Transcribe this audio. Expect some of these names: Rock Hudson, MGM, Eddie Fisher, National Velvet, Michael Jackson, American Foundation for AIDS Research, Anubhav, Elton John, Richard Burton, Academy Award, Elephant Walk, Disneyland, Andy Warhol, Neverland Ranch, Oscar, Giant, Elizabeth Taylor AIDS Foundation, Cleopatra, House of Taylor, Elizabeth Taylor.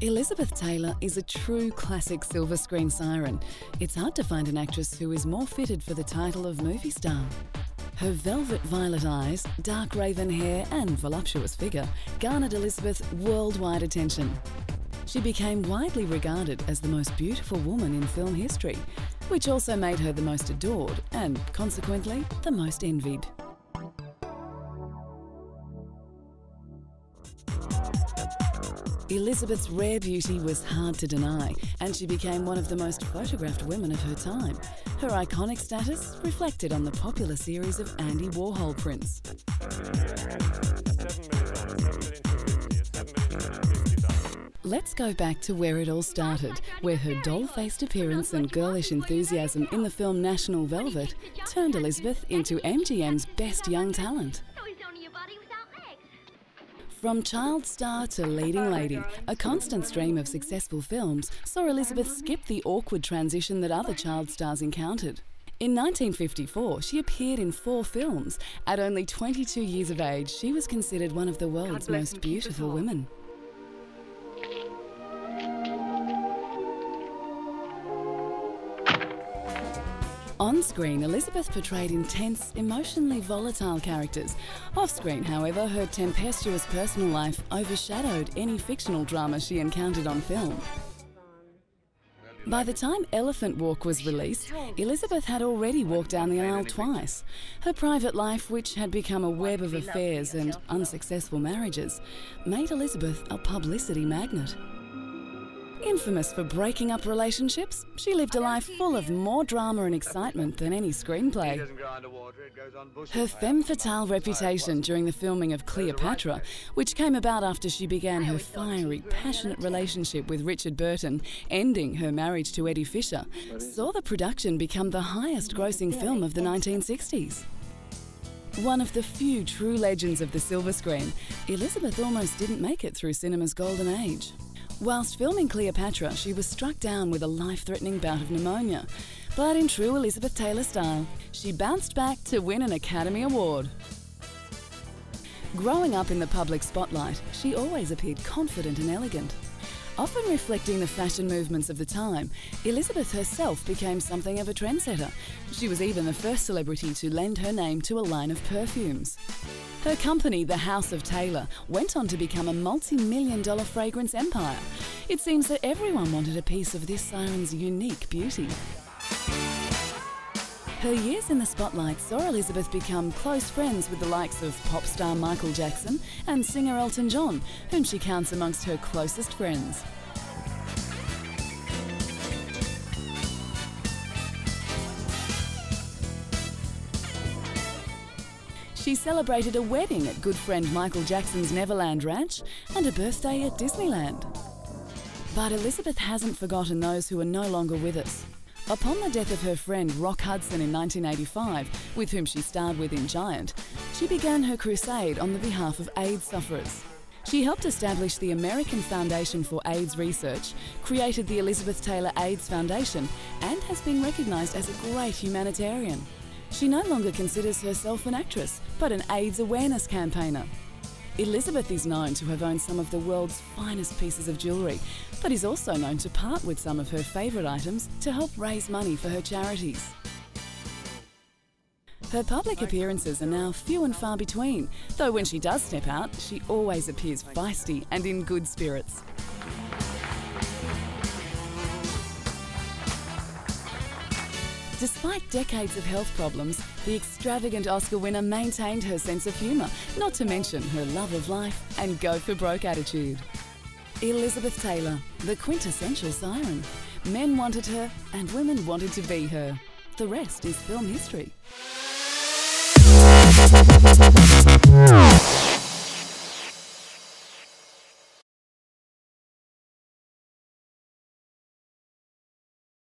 Elizabeth Taylor is a true classic silver screen siren. It's hard to find an actress who is more fitted for the title of movie star. Her velvet violet eyes, dark raven hair and voluptuous figure garnered Elizabeth worldwide attention. She became widely regarded as the most beautiful woman in film history, which also made her the most adored and, consequently, the most envied. Elizabeth's rare beauty was hard to deny, and she became one of the most photographed women of her time. Her iconic status reflected on the popular series of Andy Warhol prints. Let's go back to where it all started, where her doll-faced appearance and girlish enthusiasm in the film National Velvet turned Elizabeth into MGM's best young talent. From child star to leading lady, a constant stream of successful films saw Elizabeth skip the awkward transition that other child stars encountered. In 1954, she appeared in 4 films. At only 22 years of age, she was considered one of the world's most beautiful women. On screen, Elizabeth portrayed intense, emotionally volatile characters. Off screen, however, her tempestuous personal life overshadowed any fictional drama she encountered on film. By the time Elephant Walk was released, Elizabeth had already walked down the aisle twice. Her private life, which had become a web of affairs and unsuccessful marriages, made Elizabeth a publicity magnet. Infamous for breaking up relationships, she lived a life full of more drama and excitement than any screenplay. Her femme fatale reputation during the filming of Cleopatra, which came about after she began her fiery, passionate relationship with Richard Burton, ending her marriage to Eddie Fisher, saw the production become the highest-grossing film of the 1960s. One of the few true legends of the silver screen, Elizabeth almost didn't make it through cinema's golden age. Whilst filming Cleopatra, she was struck down with a life-threatening bout of pneumonia. But in true Elizabeth Taylor style, she bounced back to win an Academy Award. Growing up in the public spotlight, she always appeared confident and elegant. Often reflecting the fashion movements of the time, Elizabeth herself became something of a trendsetter. She was even the first celebrity to lend her name to a line of perfumes. Her company, the House of Taylor, went on to become a multi-million-dollar fragrance empire. It seems that everyone wanted a piece of this siren's unique beauty. Her years in the spotlight saw Elizabeth become close friends with the likes of pop star Michael Jackson and singer Elton John, whom she counts amongst her closest friends. She celebrated a wedding at good friend Michael Jackson's Neverland Ranch and a birthday at Disneyland. But Elizabeth hasn't forgotten those who are no longer with us. Upon the death of her friend Rock Hudson in 1985, with whom she starred with in Giant, she began her crusade on the behalf of AIDS sufferers. She helped establish the American Foundation for AIDS Research, created the Elizabeth Taylor AIDS Foundation, and has been recognised as a great humanitarian. She no longer considers herself an actress, but an AIDS awareness campaigner. Elizabeth is known to have owned some of the world's finest pieces of jewellery, but is also known to part with some of her favourite items to help raise money for her charities. Her public appearances are now few and far between, though when she does step out, she always appears feisty and in good spirits. Despite decades of health problems, the extravagant Oscar winner maintained her sense of humour, not to mention her love of life and go-for-broke attitude. Elizabeth Taylor, the quintessential siren. Men wanted her and women wanted to be her. The rest is film history.